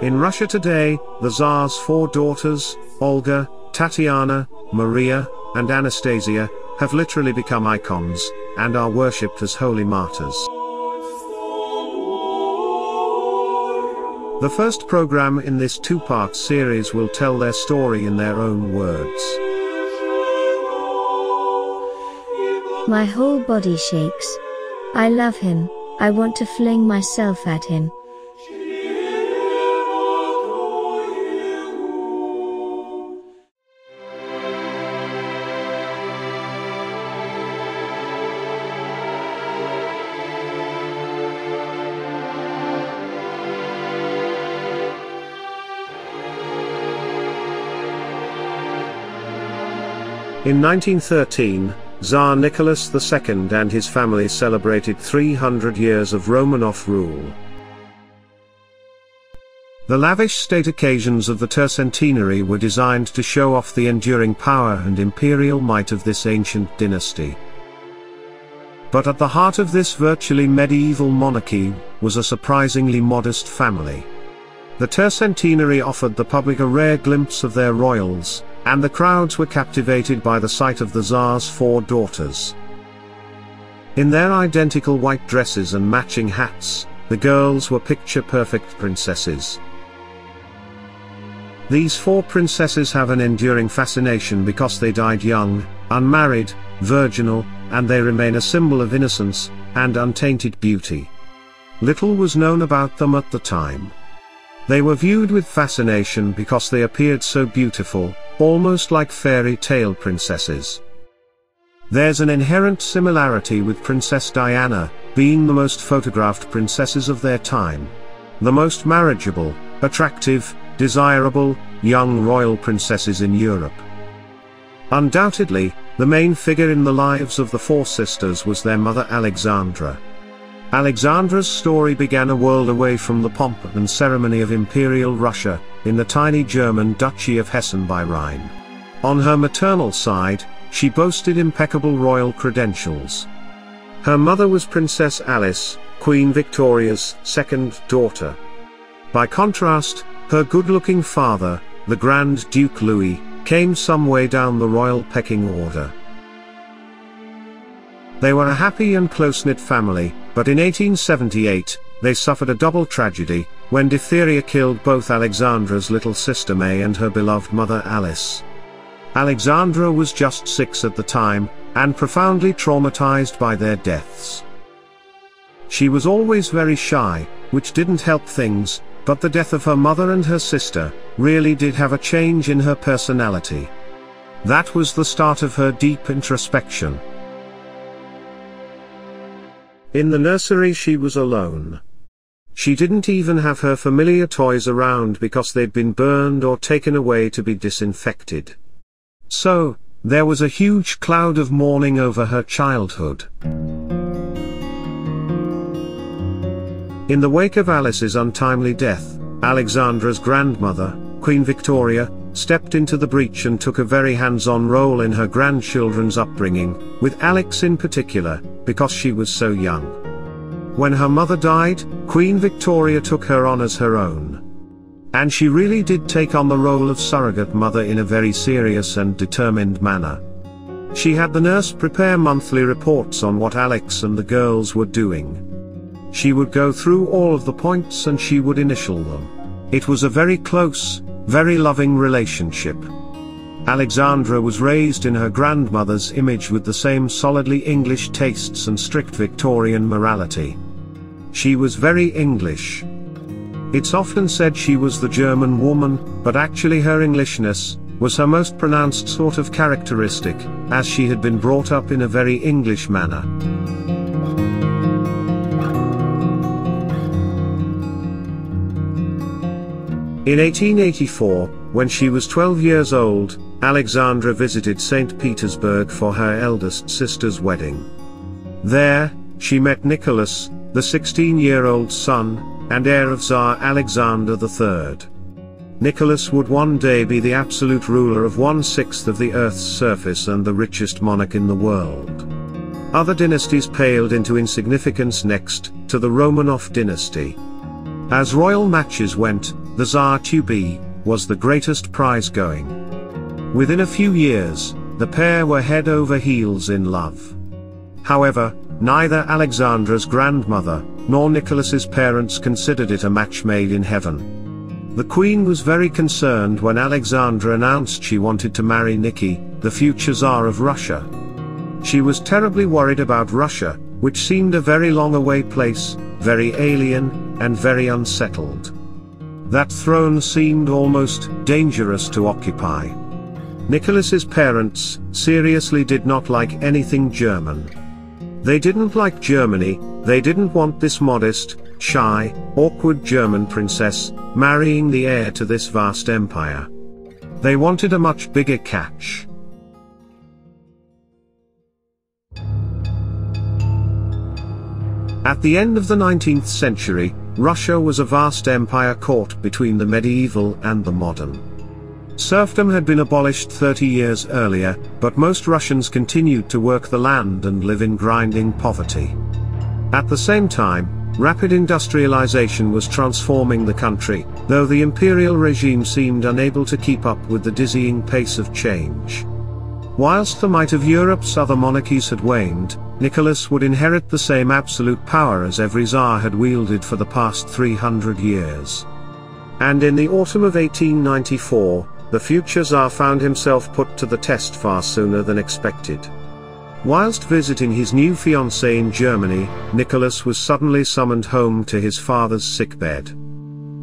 In Russia today, the Tsar's four daughters, Olga, Tatiana, Maria, and Anastasia, have literally become icons, and are worshipped as holy martyrs. The first program in this two-part series will tell their story in their own words. My whole body shakes. I love him. I want to fling myself at him. In 1913, Tsar Nicholas II and his family celebrated 300 years of Romanov rule. The lavish state occasions of the tercentenary were designed to show off the enduring power and imperial might of this ancient dynasty. But at the heart of this virtually medieval monarchy was a surprisingly modest family. The tercentenary offered the public a rare glimpse of their royals, and the crowds were captivated by the sight of the Tsar's four daughters. In their identical white dresses and matching hats, the girls were picture-perfect princesses. These four princesses have an enduring fascination because they died young, unmarried, virginal, and they remain a symbol of innocence and untainted beauty. Little was known about them at the time. They were viewed with fascination because they appeared so beautiful, almost like fairy tale princesses. There's an inherent similarity with Princess Diana, being the most photographed princesses of their time. The most marriageable, attractive, desirable, young royal princesses in Europe. Undoubtedly, the main figure in the lives of the four sisters was their mother Alexandra. Alexandra's story began a world away from the pomp and ceremony of Imperial Russia, in the tiny German duchy of Hessen by Rhine. On her maternal side, she boasted impeccable royal credentials. Her mother was Princess Alice, Queen Victoria's second daughter. By contrast, her good-looking father, the Grand Duke Louis, came some way down the royal pecking order. They were a happy and close-knit family, but in 1878, they suffered a double tragedy, when diphtheria killed both Alexandra's little sister May and her beloved mother Alice. Alexandra was just 6 at the time, and profoundly traumatized by their deaths. She was always very shy, which didn't help things, but the death of her mother and her sister really did have a change in her personality. That was the start of her deep introspection. In the nursery she was alone. She didn't even have her familiar toys around because they'd been burned or taken away to be disinfected. So, there was a huge cloud of mourning over her childhood. In the wake of Alice's untimely death, Alexandra's grandmother, Queen Victoria, stepped into the breach and took a very hands-on role in her grandchildren's upbringing, with Alex in particular, because she was so young. When her mother died, Queen Victoria took her on as her own. And she really did take on the role of surrogate mother in a very serious and determined manner. She had the nurse prepare monthly reports on what Alex and the girls were doing. She would go through all of the points and she would initial them. It was a very close, very loving relationship. Alexandra was raised in her grandmother's image with the same solidly English tastes and strict Victorian morality. She was very English. It's often said she was the German woman, but actually her Englishness was her most pronounced sort of characteristic, as she had been brought up in a very English manner. In 1884, when she was 12 years old, Alexandra visited St. Petersburg for her eldest sister's wedding. There, she met Nicholas, the 16-year-old son, and heir of Tsar Alexander III. Nicholas would one day be the absolute ruler of 1/6 of the Earth's surface and the richest monarch in the world. Other dynasties paled into insignificance next to the Romanov dynasty. As royal matches went, the Tsar to be, was the greatest prize going. Within a few years, the pair were head over heels in love. However, neither Alexandra's grandmother, nor Nicholas's parents considered it a match made in heaven. The Queen was very concerned when Alexandra announced she wanted to marry Nicky, the future Tsar of Russia. She was terribly worried about Russia, which seemed a very long away place, very alien, and very unsettled. That throne seemed almost dangerous to occupy. Nicholas's parents seriously did not like anything German. They didn't like Germany, they didn't want this modest, shy, awkward German princess, marrying the heir to this vast empire. They wanted a much bigger catch. At the end of the 19th century, Russia was a vast empire caught between the medieval and the modern. Serfdom had been abolished 30 years earlier, but most Russians continued to work the land and live in grinding poverty. At the same time, rapid industrialization was transforming the country, though the imperial regime seemed unable to keep up with the dizzying pace of change. Whilst the might of Europe's other monarchies had waned, Nicholas would inherit the same absolute power as every Tsar had wielded for the past 300 years. And in the autumn of 1894, the future Tsar found himself put to the test far sooner than expected. Whilst visiting his new fiancée in Germany, Nicholas was suddenly summoned home to his father's sickbed.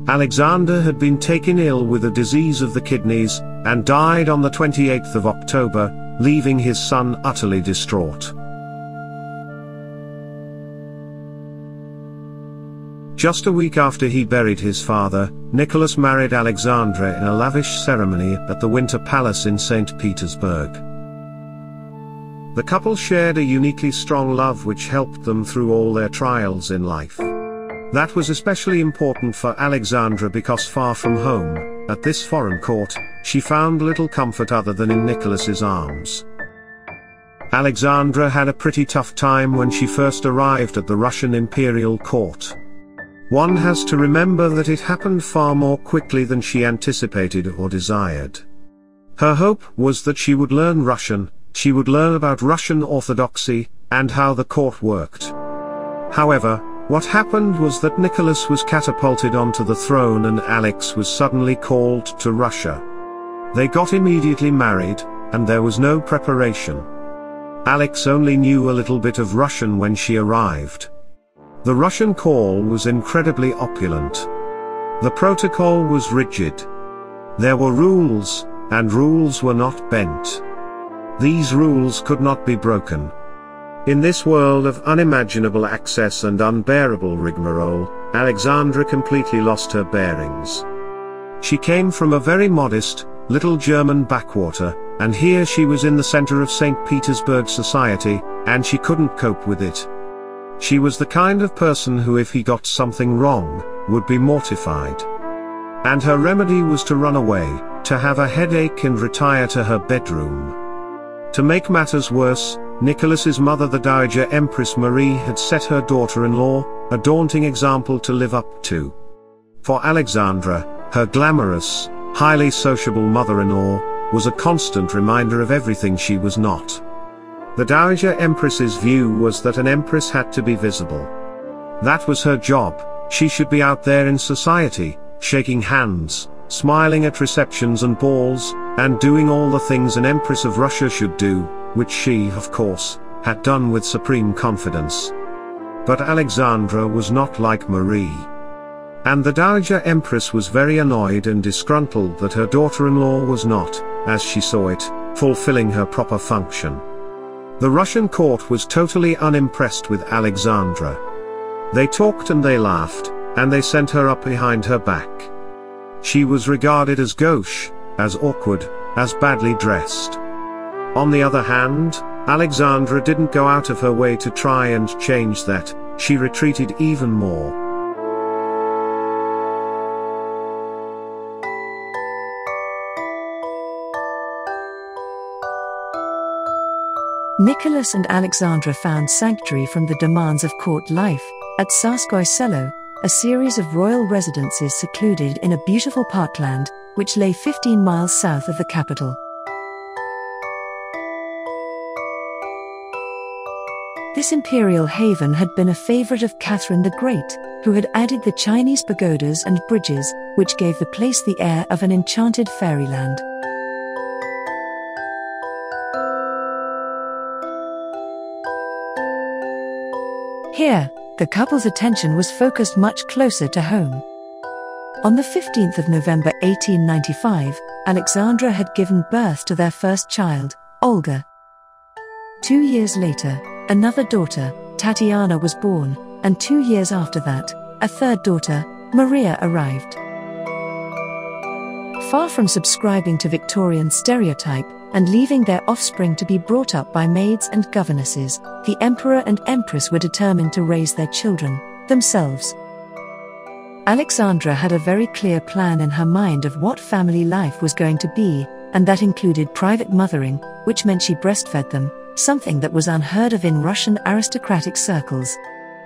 Alexander had been taken ill with a disease of the kidneys, and died on the 28th of October, leaving his son utterly distraught. Just a week after he buried his father, Nicholas married Alexandra in a lavish ceremony at the Winter Palace in St. Petersburg. The couple shared a uniquely strong love which helped them through all their trials in life. That was especially important for Alexandra because far from home, at this foreign court, she found little comfort other than in Nicholas's arms. Alexandra had a pretty tough time when she first arrived at the Russian imperial court. One has to remember that it happened far more quickly than she anticipated or desired. Her hope was that she would learn Russian, she would learn about Russian orthodoxy, and how the court worked. However, what happened was that Nicholas was catapulted onto the throne and Alex was suddenly called to Russia. They got immediately married, and there was no preparation. Alex only knew a little bit of Russian when she arrived. The Russian call was incredibly opulent. The protocol was rigid. There were rules, and rules were not bent. These rules could not be broken. In this world of unimaginable access and unbearable rigmarole, Alexandra completely lost her bearings. She came from a very modest, little German backwater, and here she was in the center of St. Petersburg society, and she couldn't cope with it. She was the kind of person who, if he got something wrong, would be mortified. And her remedy was to run away, to have a headache and retire to her bedroom. To make matters worse, Nicholas's mother, the Dowager Empress Marie, had set her daughter-in-law a daunting example to live up to. For Alexandra, her glamorous, highly sociable mother-in-law was a constant reminder of everything she was not. The Dowager Empress's view was that an empress had to be visible. That was her job, she should be out there in society, shaking hands, smiling at receptions and balls, and doing all the things an Empress of Russia should do, which she, of course, had done with supreme confidence. But Alexandra was not like Marie. And the Dowager Empress was very annoyed and disgruntled that her daughter-in-law was not, as she saw it, fulfilling her proper function. The Russian court was totally unimpressed with Alexandra. They talked and they laughed, and they sent her up behind her back. She was regarded as gauche, as awkward, as badly dressed. On the other hand, Alexandra didn't go out of her way to try and change that, she retreated even more. Nicholas and Alexandra found sanctuary from the demands of court life, at Tsarskoe Selo, a series of royal residences secluded in a beautiful parkland, which lay 15 miles south of the capital. This imperial haven had been a favorite of Catherine the Great, who had added the Chinese pagodas and bridges, which gave the place the air of an enchanted fairyland. Here, the couple's attention was focused much closer to home. On the 15th of November 1895, Alexandra had given birth to their first child, Olga. 2 years later, another daughter, Tatiana, was born, and 2 years after that, a third daughter, Maria, arrived. Far from subscribing to Victorian stereotype and leaving their offspring to be brought up by maids and governesses, the emperor and empress were determined to raise their children themselves. Alexandra had a very clear plan in her mind of what family life was going to be, and that included private mothering, which meant she breastfed them, something that was unheard of in Russian aristocratic circles.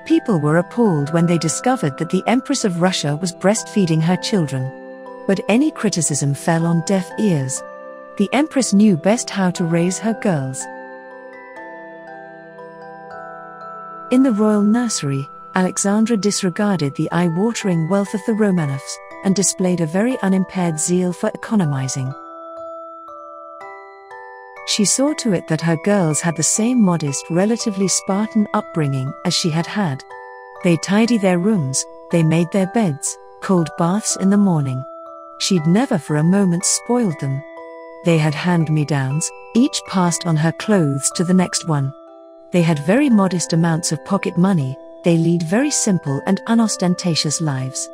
People were appalled when they discovered that the Empress of Russia was breastfeeding her children. But any criticism fell on deaf ears. The Empress knew best how to raise her girls. In the royal nursery, Alexandra disregarded the eye-watering wealth of the Romanovs, and displayed a very unimpaired zeal for economizing. She saw to it that her girls had the same modest, relatively Spartan upbringing as she had had. They tidy their rooms, they made their beds, cold baths in the morning. She'd never for a moment spoiled them. They had hand-me-downs, each passed on her clothes to the next one. They had very modest amounts of pocket money, they lead very simple and unostentatious lives.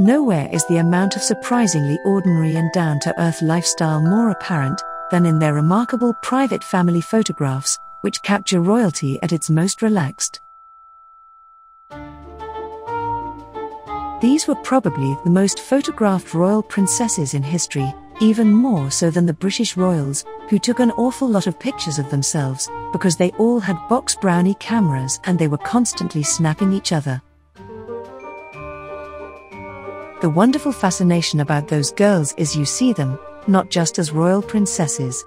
Nowhere is the amount of surprisingly ordinary and down-to-earth lifestyle more apparent than in their remarkable private family photographs, which capture royalty at its most relaxed. These were probably the most photographed royal princesses in history, even more so than the British royals, who took an awful lot of pictures of themselves, because they all had box brownie cameras and they were constantly snapping each other. The wonderful fascination about those girls is you see them, not just as royal princesses.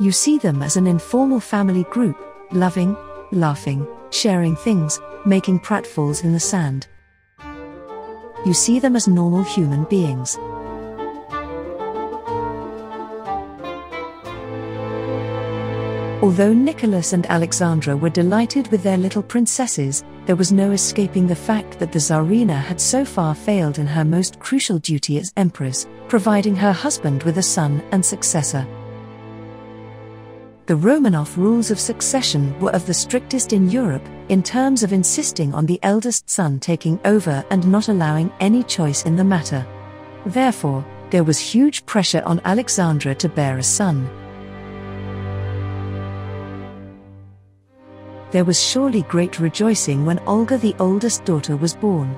You see them as an informal family group, loving, laughing, sharing things, making pratfalls in the sand. You see them as normal human beings. Although Nicholas and Alexandra were delighted with their little princesses, there was no escaping the fact that the Tsarina had so far failed in her most crucial duty as empress, providing her husband with a son and successor. The Romanov rules of succession were of the strictest in Europe, in terms of insisting on the eldest son taking over and not allowing any choice in the matter. Therefore, there was huge pressure on Alexandra to bear a son. There was surely great rejoicing when Olga, the oldest daughter, was born.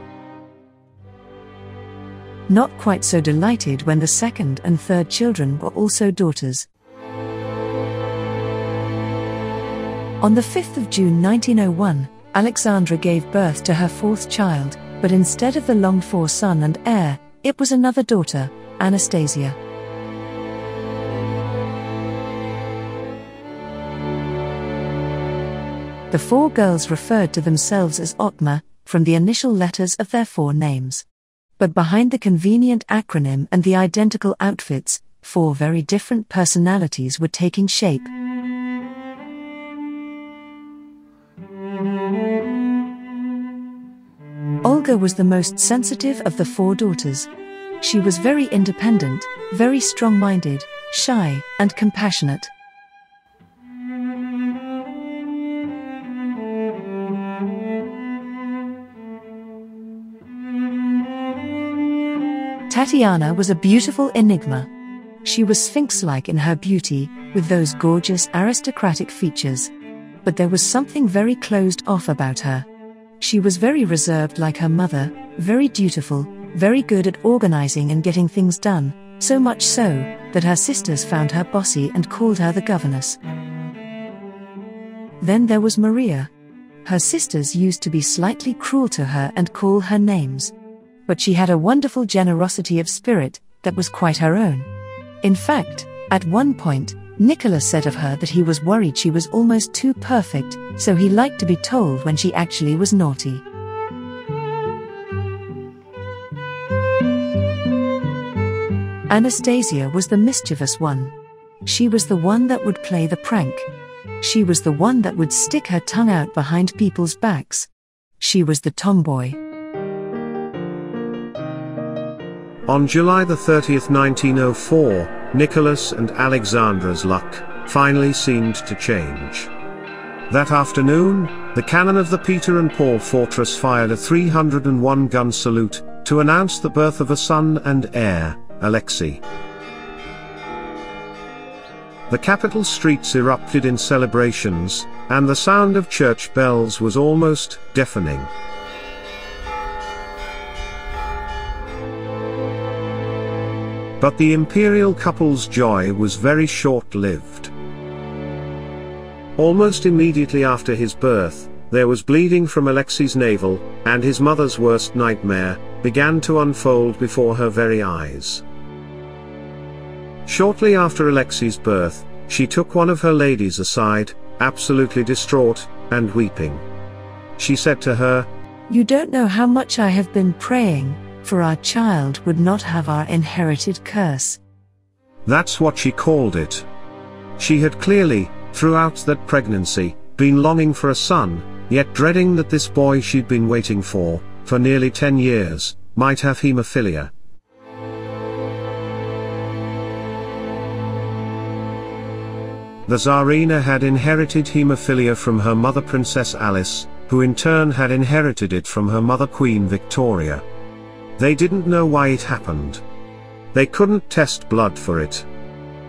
Not quite so delighted when the second and third children were also daughters. On the 5th of June 1901, Alexandra gave birth to her fourth child, but instead of the longed-for son and heir, it was another daughter, Anastasia. The four girls referred to themselves as OTMA, from the initial letters of their four names. But behind the convenient acronym and the identical outfits, four very different personalities were taking shape. Olga was the most sensitive of the four daughters. She was very independent, very strong-minded, shy, and compassionate. Tatiana was a beautiful enigma. She was sphinx-like in her beauty, with those gorgeous aristocratic features. But there was something very closed off about her. She was very reserved like her mother, very dutiful, very good at organizing and getting things done, so much so, that her sisters found her bossy and called her the governess. Then there was Maria. Her sisters used to be slightly cruel to her and call her names. But she had a wonderful generosity of spirit, that was quite her own. In fact, at one point, Nicholas said of her that he was worried she was almost too perfect, so he liked to be told when she actually was naughty. Anastasia was the mischievous one. She was the one that would play the prank. She was the one that would stick her tongue out behind people's backs. She was the tomboy. On July 30, 1904, Nicholas and Alexandra's luck finally seemed to change. That afternoon, the cannon of the Peter and Paul Fortress fired a 301-gun salute to announce the birth of a son and heir, Alexei. The capital streets erupted in celebrations, and the sound of church bells was almost deafening. But the imperial couple's joy was very short-lived. Almost immediately after his birth, there was bleeding from Alexei's navel, and his mother's worst nightmare began to unfold before her very eyes. Shortly after Alexei's birth, she took one of her ladies aside, absolutely distraught and weeping. She said to her, "You don't know how much I have been praying, for our child would not have our inherited curse." That's what she called it. She had clearly, throughout that pregnancy, been longing for a son, yet dreading that this boy she'd been waiting for nearly 10 years, might have haemophilia. The Tsarina had inherited haemophilia from her mother Princess Alice, who in turn had inherited it from her mother Queen Victoria. They didn't know why it happened. They couldn't test blood for it.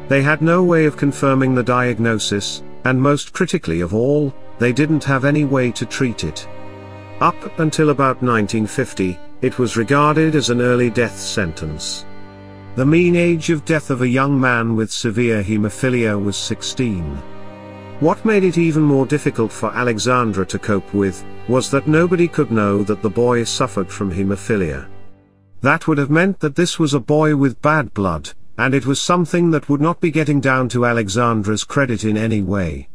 They had no way of confirming the diagnosis, and most critically of all, they didn't have any way to treat it. Up until about 1950, it was regarded as an early death sentence. The mean age of death of a young man with severe haemophilia was 16. What made it even more difficult for Alexandra to cope with, was that nobody could know that the boy suffered from haemophilia. That would have meant that this was a boy with bad blood, and it was something that would not be getting down to Alexandra's credit in any way.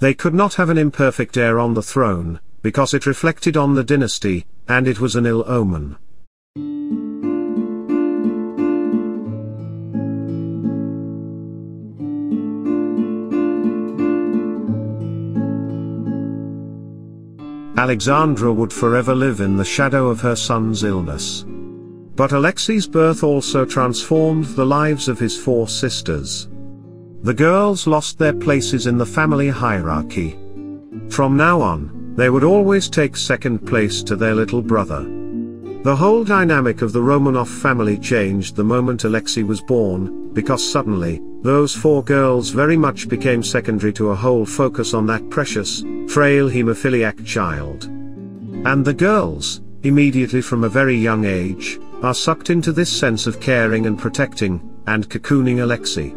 They could not have an imperfect heir on the throne, because it reflected on the dynasty, and it was an ill omen. Alexandra would forever live in the shadow of her son's illness. But Alexei's birth also transformed the lives of his four sisters. The girls lost their places in the family hierarchy. From now on, they would always take second place to their little brother. The whole dynamic of the Romanov family changed the moment Alexei was born, because suddenly, those four girls very much became secondary to a whole focus on that precious, frail hemophiliac child. And the girls, immediately from a very young age, are sucked into this sense of caring and protecting, and cocooning Alexei.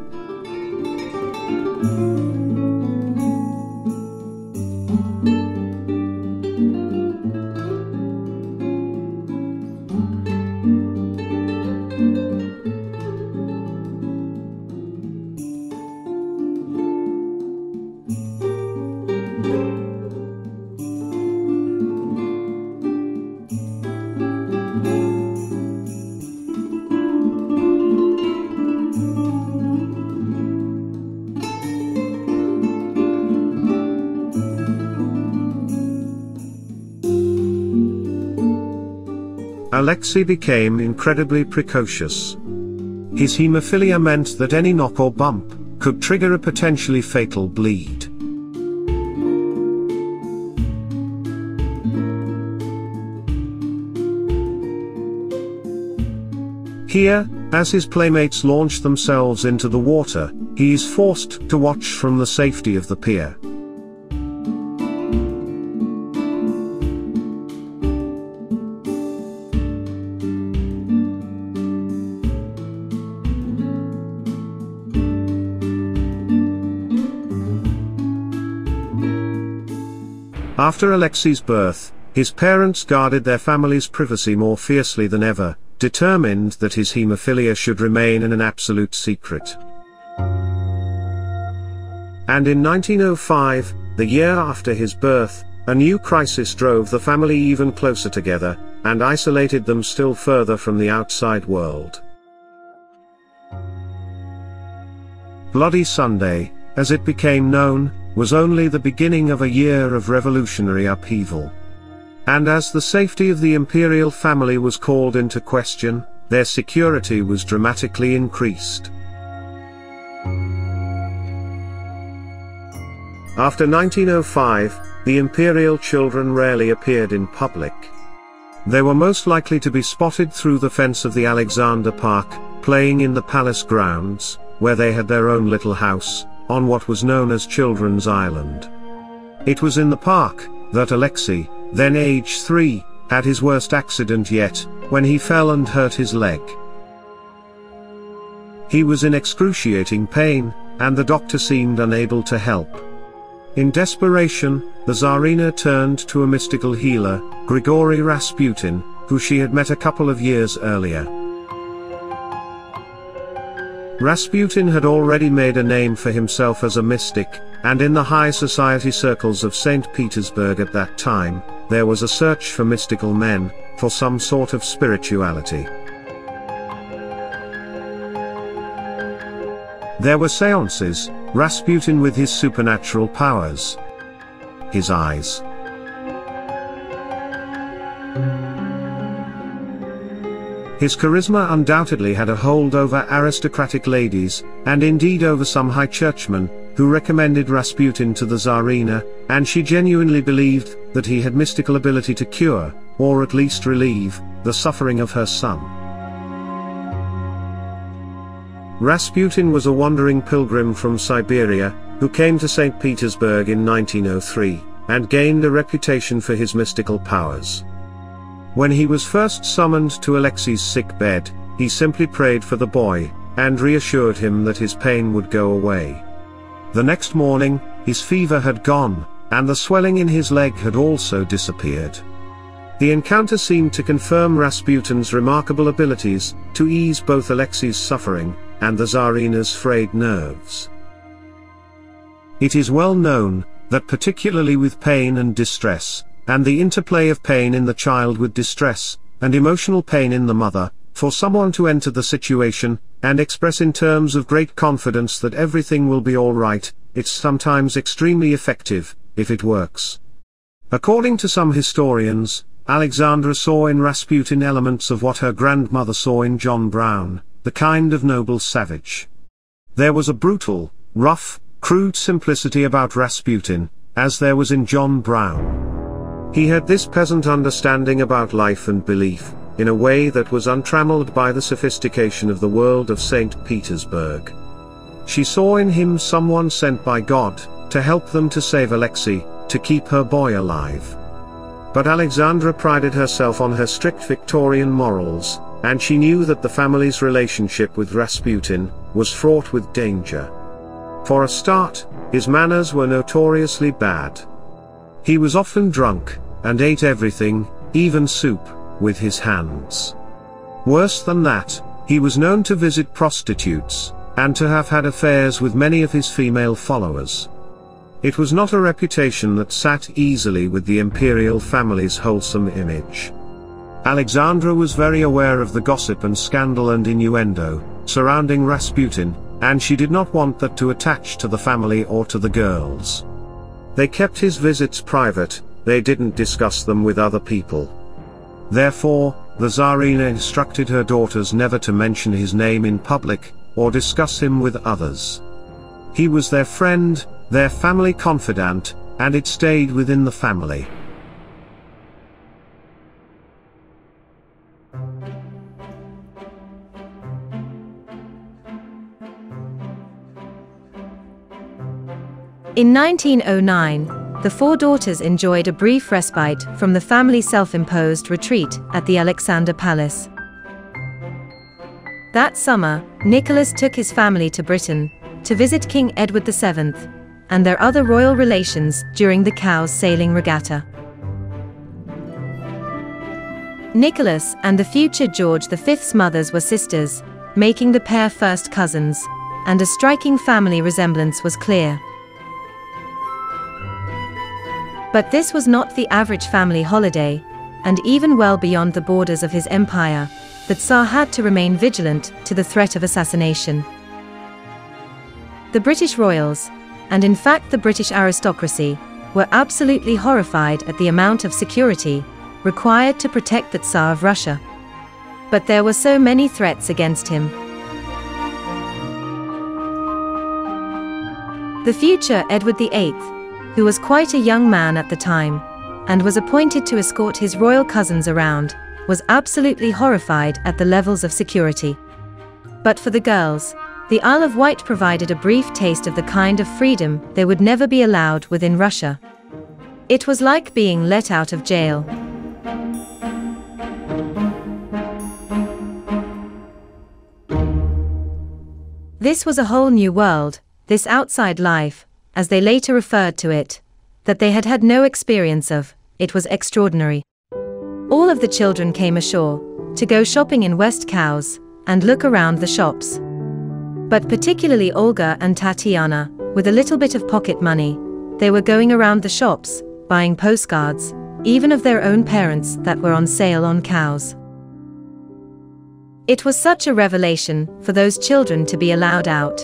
Alexei became incredibly precocious. His haemophilia meant that any knock or bump could trigger a potentially fatal bleed. Here, as his playmates launch themselves into the water, he is forced to watch from the safety of the pier. After Alexei's birth, his parents guarded their family's privacy more fiercely than ever, determined that his haemophilia should remain in an absolute secret. And in 1905, the year after his birth, a new crisis drove the family even closer together, and isolated them still further from the outside world. Bloody Sunday, as it became known, was only the beginning of a year of revolutionary upheaval. And as the safety of the imperial family was called into question, their security was dramatically increased. After 1905, the imperial children rarely appeared in public. They were most likely to be spotted through the fence of the Alexander Park, playing in the palace grounds, where they had their own little house, on what was known as Children's Island. It was in the park that Alexei, then age 3, had his worst accident yet, when he fell and hurt his leg. He was in excruciating pain, and the doctor seemed unable to help. In desperation, the Tsarina turned to a mystical healer, Grigori Rasputin, who she had met a couple of years earlier. Rasputin had already made a name for himself as a mystic, and in the high society circles of St. Petersburg at that time, there was a search for mystical men, for some sort of spirituality. There were seances, Rasputin with his supernatural powers. His eyes. His charisma undoubtedly had a hold over aristocratic ladies, and indeed over some high churchmen, who recommended Rasputin to the Tsarina, and she genuinely believed that he had mystical ability to cure, or at least relieve, the suffering of her son. Rasputin was a wandering pilgrim from Siberia, who came to St. Petersburg in 1903, and gained a reputation for his mystical powers. When he was first summoned to Alexei's sick bed, he simply prayed for the boy, and reassured him that his pain would go away. The next morning, his fever had gone, and the swelling in his leg had also disappeared. The encounter seemed to confirm Rasputin's remarkable abilities, to ease both Alexei's suffering, and the Tsarina's frayed nerves. It is well known, that particularly with pain and distress, and the interplay of pain in the child with distress, and emotional pain in the mother, for someone to enter the situation, and express in terms of great confidence that everything will be all right, it's sometimes extremely effective, if it works. According to some historians, Alexandra saw in Rasputin elements of what her grandmother saw in John Brown, the kind of noble savage. There was a brutal, rough, crude simplicity about Rasputin, as there was in John Brown. He had this peasant understanding about life and belief, in a way that was untrammeled by the sophistication of the world of St. Petersburg. She saw in him someone sent by God, to help them to save Alexei, to keep her boy alive. But Alexandra prided herself on her strict Victorian morals, and she knew that the family's relationship with Rasputin was fraught with danger. For a start, his manners were notoriously bad. He was often drunk, and ate everything, even soup, with his hands. Worse than that, he was known to visit prostitutes, and to have had affairs with many of his female followers. It was not a reputation that sat easily with the imperial family's wholesome image. Alexandra was very aware of the gossip and scandal and innuendo surrounding Rasputin, and she did not want that to attach to the family or to the girls. They kept his visits private, they didn't discuss them with other people. Therefore, the Tsarina instructed her daughters never to mention his name in public, or discuss him with others. He was their friend, their family confidant, and it stayed within the family. In 1909, the four daughters enjoyed a brief respite from the family self-imposed retreat at the Alexander Palace. That summer, Nicholas took his family to Britain, to visit King Edward VII. and their other royal relations during the Cowes sailing regatta. Nicholas and the future George V's mothers were sisters, making the pair first cousins, and a striking family resemblance was clear. But this was not the average family holiday, and even well beyond the borders of his empire, the Tsar had to remain vigilant to the threat of assassination. The British royals, and in fact the British aristocracy, were absolutely horrified at the amount of security required to protect the Tsar of Russia. But there were so many threats against him. The future Edward VIII, who was quite a young man at the time, and was appointed to escort his royal cousins around, was absolutely horrified at the levels of security. But for the girls, the Isle of Wight provided a brief taste of the kind of freedom they would never be allowed within Russia. It was like being let out of jail. This was a whole new world, this outside life, as they later referred to it, that they had had no experience of. It was extraordinary. All of the children came ashore to go shopping in West Cowes and look around the shops. But particularly Olga and Tatiana, with a little bit of pocket money, they were going around the shops, buying postcards, even of their own parents that were on sale on Cowes. It was such a revelation for those children to be allowed out.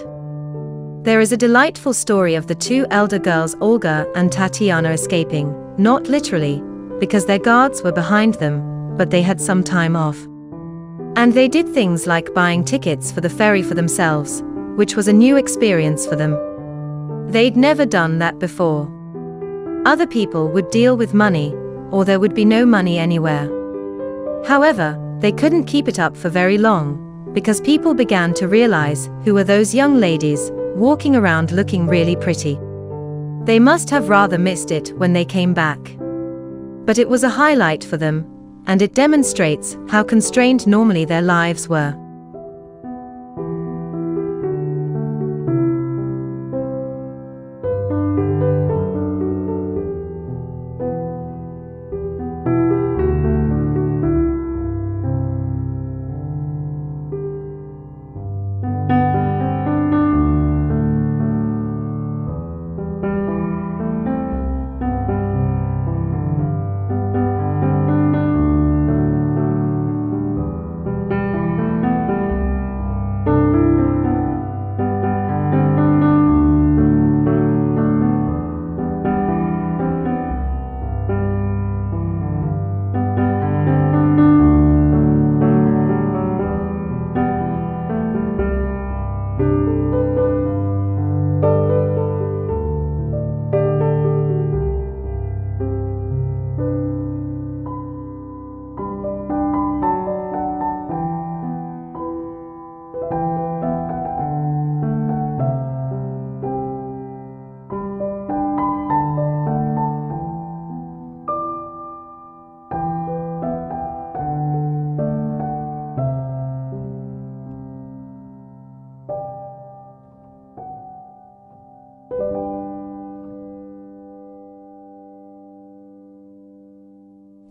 There is a delightful story of the two elder girls Olga and Tatiana escaping, not literally, because their guards were behind them, but they had some time off. And they did things like buying tickets for the ferry for themselves, which was a new experience for them. They'd never done that before. Other people would deal with money, or there would be no money anywhere. However, they couldn't keep it up for very long, because people began to realize who were those young ladies, walking around looking really pretty. They must have rather missed it when they came back. But it was a highlight for them, and it demonstrates how constrained normally their lives were.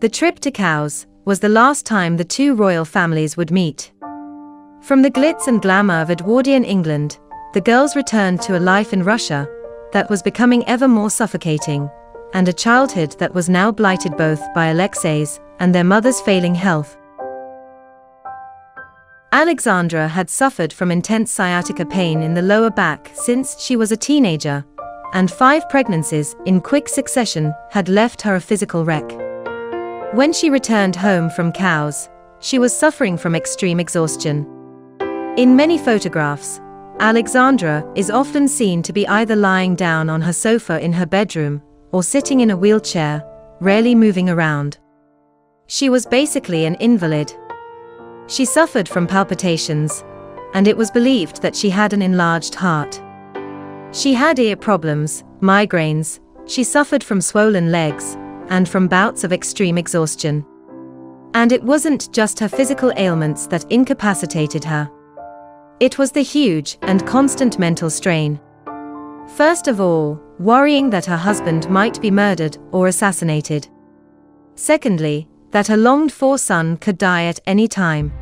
The trip to Cowes was the last time the two royal families would meet. From the glitz and glamour of Edwardian England, the girls returned to a life in Russia that was becoming ever more suffocating, and a childhood that was now blighted both by Alexei's and their mother's failing health. Alexandra had suffered from intense sciatica pain in the lower back since she was a teenager, and 5 pregnancies in quick succession had left her a physical wreck. When she returned home from Cowes, she was suffering from extreme exhaustion. In many photographs, Alexandra is often seen to be either lying down on her sofa in her bedroom or sitting in a wheelchair, rarely moving around. She was basically an invalid. She suffered from palpitations, and it was believed that she had an enlarged heart. She had ear problems, migraines, she suffered from swollen legs, and from bouts of extreme exhaustion. And it wasn't just her physical ailments that incapacitated her. It was the huge and constant mental strain. First of all, worrying that her husband might be murdered or assassinated. Secondly, that her longed-for son could die at any time.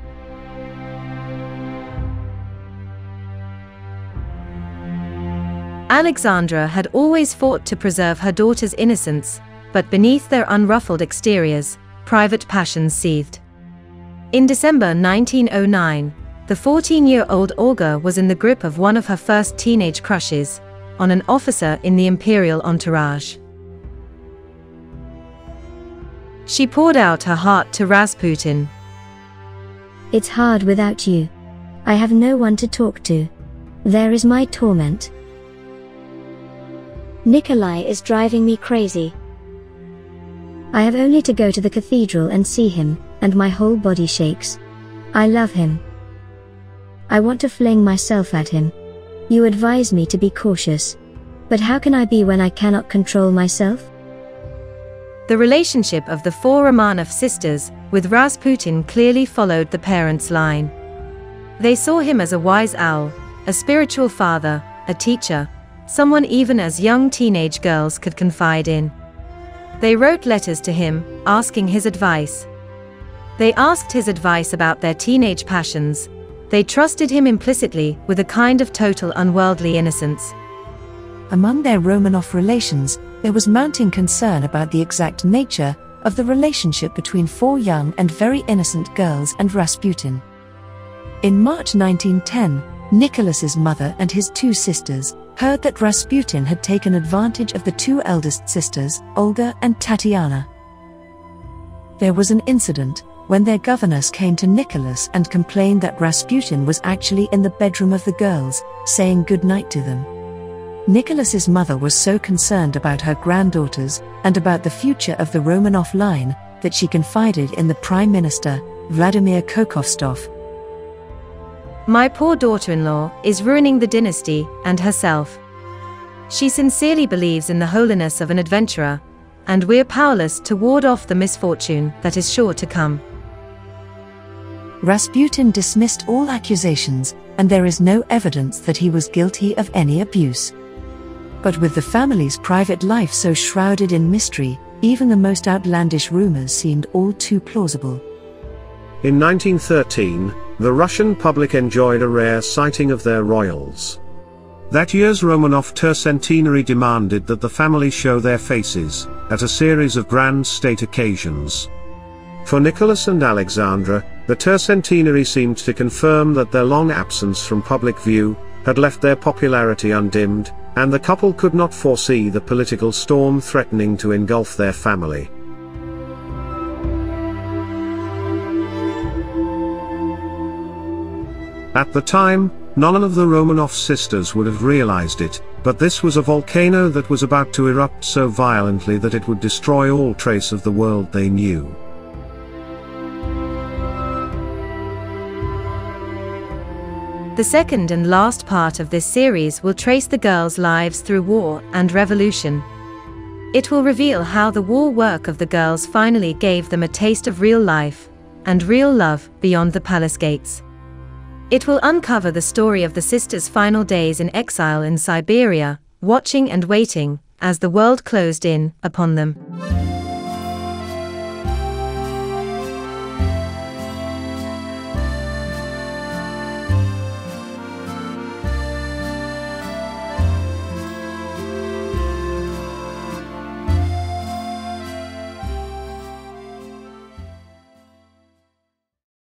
Alexandra had always fought to preserve her daughter's innocence, but beneath their unruffled exteriors, private passions seethed. In December 1909, the 14-year-old Olga was in the grip of one of her first teenage crushes, on an officer in the imperial entourage. She poured out her heart to Rasputin. "It's hard without you. I have no one to talk to. There is my torment. Nikolai is driving me crazy. I have only to go to the cathedral and see him, and my whole body shakes. I love him. I want to fling myself at him. You advise me to be cautious. But how can I be when I cannot control myself?" The relationship of the four Romanov sisters with Rasputin clearly followed the parents' line. They saw him as a wise owl, a spiritual father, a teacher, someone even as young teenage girls could confide in. They wrote letters to him, asking his advice. They asked his advice about their teenage passions. They trusted him implicitly with a kind of total unworldly innocence. Among their Romanov relations, there was mounting concern about the exact nature of the relationship between four young and very innocent girls and Rasputin. In March 1910, Nicholas's mother and his two sisters heard that Rasputin had taken advantage of the two eldest sisters, Olga and Tatiana. There was an incident when their governess came to Nicholas and complained that Rasputin was actually in the bedroom of the girls, saying goodnight to them. Nicholas's mother was so concerned about her granddaughters, and about the future of the Romanov line, that she confided in the Prime Minister, Vladimir Kokovstov. "My poor daughter-in-law is ruining the dynasty and herself. She sincerely believes in the holiness of an adventurer, and we're powerless to ward off the misfortune that is sure to come." Rasputin dismissed all accusations, and there is no evidence that he was guilty of any abuse. But with the family's private life so shrouded in mystery, even the most outlandish rumors seemed all too plausible. In 1913, the Russian public enjoyed a rare sighting of their royals. That year's Romanov tercentenary demanded that the family show their faces at a series of grand state occasions. For Nicholas and Alexandra, the tercentenary seemed to confirm that their long absence from public view had left their popularity undimmed, and the couple could not foresee the political storm threatening to engulf their family. At the time, none of the Romanov sisters would have realized it, but this was a volcano that was about to erupt so violently that it would destroy all trace of the world they knew. The second and last part of this series will trace the girls' lives through war and revolution. It will reveal how the war work of the girls finally gave them a taste of real life and real love beyond the palace gates. It will uncover the story of the sisters' final days in exile in Siberia, watching and waiting as the world closed in upon them.